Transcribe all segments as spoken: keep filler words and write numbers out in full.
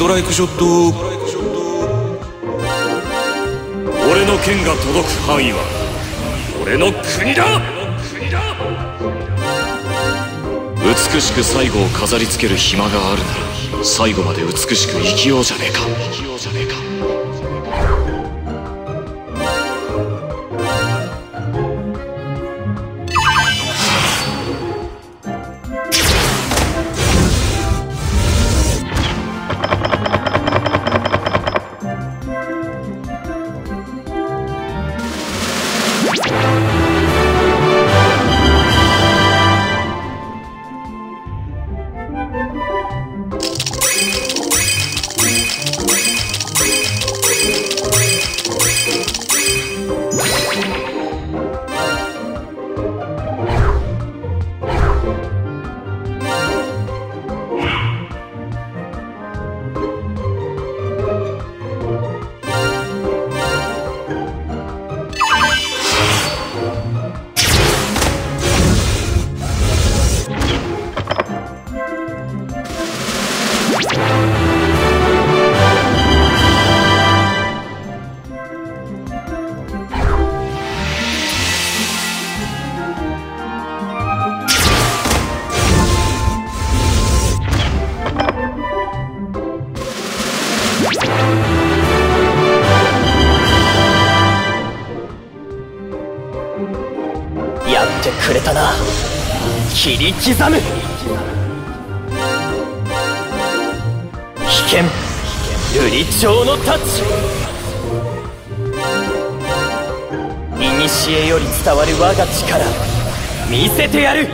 トライクショット。俺の剣が届く範囲は俺の国だ。美しく最後を飾りつける暇があるなら最後まで美しく生きようじゃねえか。くれたな、切り刻む。危険瑠璃鳥の太刀。古より伝わる我が力見せてやる。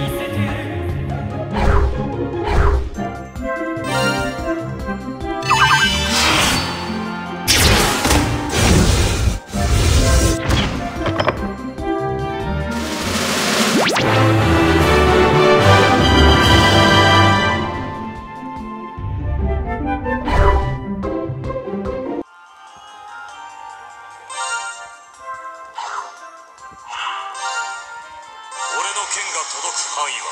俺の剣が届く範囲は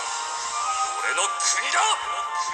俺の国だ。